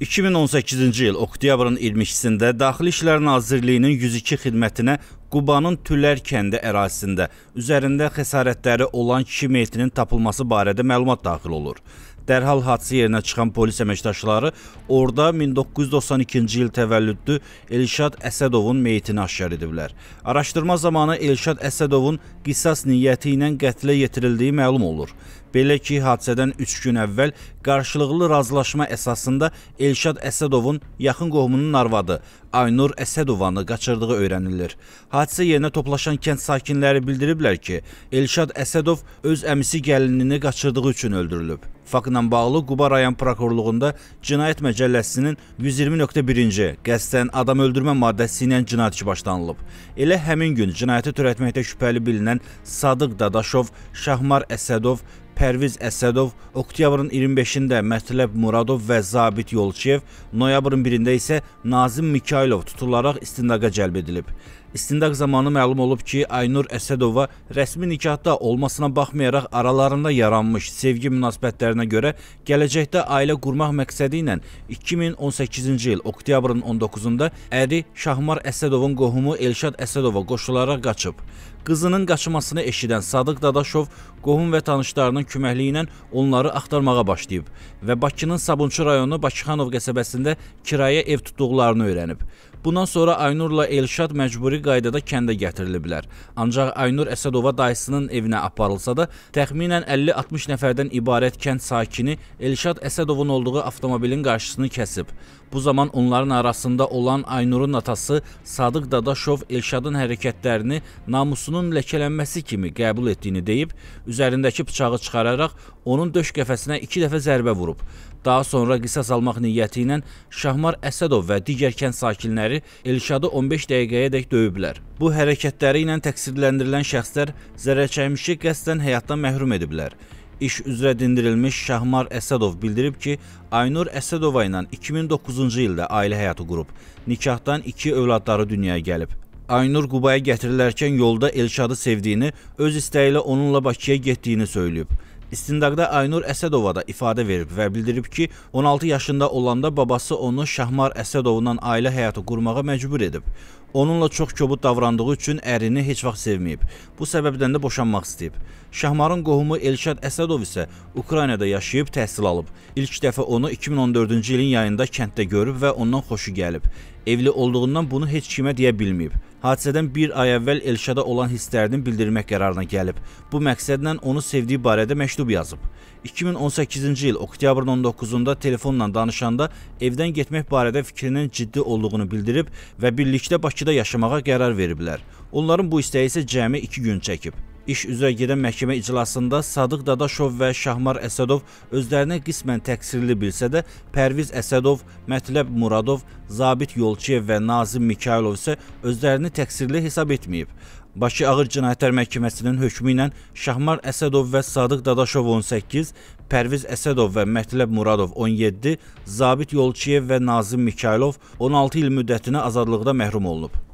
2018-ci il oktyabrın 22-sində Daxili İşlər Nazirliyinin 102 xidmətinə Qubanın Tülər kəndi ərazisində üzərində xəsarətləri olan kişi meytinin tapılması barədə məlumat daxil olur. Dərhal hadisə yerinə çıxan polis əməkdaşları orada 1992-ci il təvəllüdlü Elşad Əsədovun meytini aşkar ediblər. Araşdırma zamanı Elşad Əsədovun qisas niyyəti ilə qətlə yetirildiyi məlum olur. Belə ki, hadisədən 3 gün əvvəl qarşılıqlı razılaşma əsasında Elşad Əsədovun yaxın qohumunun arvadı Aynur Əsədovanı qaçırdığı öyrənilir. Hadisə yerinə toplaşan kənd sakinləri bildiriblər ki, Elşad Əsədov öz əmisi gəlinini qaçırdığı üçün öldürülüb. Faktla bağlı Quba Rayon Prokurorluğunda Cinayət Məcəlləsinin 120.1-ci qəsdən adam öldürmə maddəsi ilə cinayət işi başlanılıb. Elə həmin gün cinayəti törətməkdə şübhəli bilinən Sadıq Dadaşov, Şahmar Əsədov, Perviz Əsədov oktyabrın 25-də Mətləb Muradov və Zabit Yolçuyev, noyabrın 1-də isə Nazim Mikayılov tutularaq istindaqa cəlb edilib. İstindaq zamanı məlum olub ki, Aynur Əsədova rəsmi nikahda olmasına baxmayaraq aralarında yaranmış sevgi münasibətlərinə görə gələcəkdə ailə qurmaq məqsədi ilə 2018-ci il oktyabrın 19-da əri Şahmar Əsədovun qohumu Elşad Əsədova qoşularaq qaçıb. Qızının qaçmasını eşidən Sadıq Dadaşov qohum və tanışlarının köməkliyi ilə onları axtarmağa başlayıb və Bakının Sabunçu rayonu Bakıxanov qəsəbəsində kirayə ev tutduqlarını öyrənib. Bundan sonra Aynurla Elşad məcburi qaydada kəndə gətiriliblər. Ancaq Aynur Əsədova dayısının evinə aparılsa da, təxminən 50-60 nəfərdən ibarət kənd sakini Elşad Əsədovun olduğu avtomobilin qarşısını kəsib. Bu zaman onların arasında olan Aynurun atası Sadıq Dadaşov Elşadın hərəkətlərini namusunun ləkələnməsi kimi qəbul etdiyini deyib, üzərindəki bıçağı çıxararaq onun döş qəfəsinə 2 dəfə zərbə vurub. Daha sonra qisas almaq niyyəti ilə Şahmar Əsədov və digər kənd sakinləri Elşadı 15 dəqiqəyədək döyüblər. Bu hərəkətləri ilə təqsirləndirilən şəxslər zərərçəkmişi qəsdən həyatdan məhrum ediblər. İş üzrə dindirilmiş Şahmar Əsədov bildirib ki, Aynur Əsədova ilə 2009-cu ildə ailə həyatı qurub. Nikahdan 2 övladları dünyaya gəlib. Aynur Qubaya gətirilərkən yolda Elşadı sevdiyini, öz istəyi ilə onunla Bakıya getdiyini söyləyib. İstindaqda Aynur Əsədova da ifadə verib və bildirib ki, 16 yaşında olanda babası onu Şahmar Əsədovla ailə həyatı qurmağa məcbur edib. Onunla çox kobud davrandığı üçün ərini heç vaxt sevməyib. Bu səbəbdən də boşanmaq istəyib. Şahmarın qohumu Elşad Əsədov isə Ukraynada yaşayıb təhsil alıb. İlk dəfə onu 2014-cü ilin yayında kənddə görüb və ondan xoşu gəlib. Evli olduğundan bunu heç kimə deyə bilməyib. Hadisədən bir ay əvvəl Elşada olan hisslərini bildirmək qərarına gəlib. Bu məqsədlə onu sevdiyi barədə məktub yazıb. 2018-ci il oktyabrın 19-da telefonla danışanda evdən getmək barədə fikrinin ciddi olduğunu bildirib və birlikdə Bakıda yaşamağa qərar veriblər. Onların bu istəyi isə cəmi 2 gün çəkib. İş üzrə gedən məhkəmə iclasında Sadıq Dadaşov və Şahmar Əsədov özlərinə qismən təqsirli bilsə də, Pərviz Əsədov, Mətləb Muradov, Zabit Yolçuyev və Nazim Mikayılov isə özlərini təqsirli hesab etməyib. Bakı Ağır Cinayətlər Məhkəməsinin hökmü ilə Şahmar Əsədov və Sadıq Dadaşov 18, Perviz Əsədov və Mətləb Muradov 17, Zabit Yolçuyev və Nazim Mikayılov 16 il müddətinə azadlıqda məhrum olunub.